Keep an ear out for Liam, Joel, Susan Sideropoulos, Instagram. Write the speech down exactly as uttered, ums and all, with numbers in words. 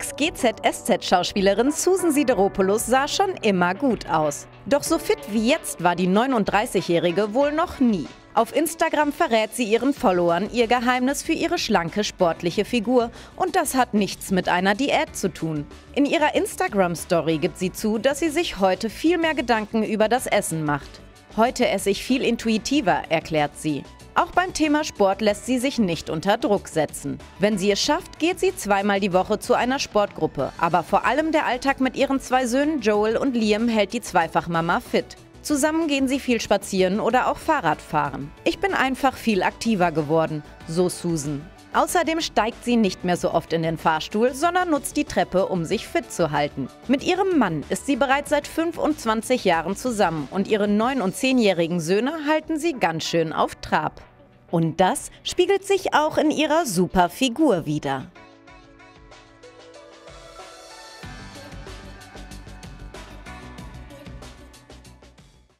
Ex-G Z S Z-Schauspielerin Susan Sideropoulos sah schon immer gut aus. Doch so fit wie jetzt war die neununddreißigjährige wohl noch nie. Auf Instagram verrät sie ihren Followern ihr Geheimnis für ihre schlanke, sportliche Figur. Und das hat nichts mit einer Diät zu tun. In ihrer Instagram-Story gibt sie zu, dass sie sich heute viel mehr Gedanken über das Essen macht. Heute esse ich viel intuitiver, erklärt sie. Auch beim Thema Sport lässt sie sich nicht unter Druck setzen. Wenn sie es schafft, geht sie zweimal die Woche zu einer Sportgruppe. Aber vor allem der Alltag mit ihren zwei Söhnen Joel und Liam hält die Zweifachmama fit. Zusammen gehen sie viel spazieren oder auch Fahrrad fahren. Ich bin einfach viel aktiver geworden, so Susan. Außerdem steigt sie nicht mehr so oft in den Fahrstuhl, sondern nutzt die Treppe, um sich fit zu halten. Mit ihrem Mann ist sie bereits seit fünfundzwanzig Jahren zusammen und ihre neun- und zehnjährigen Söhne halten sie ganz schön auf Trab. Und das spiegelt sich auch in ihrer super Figur wider.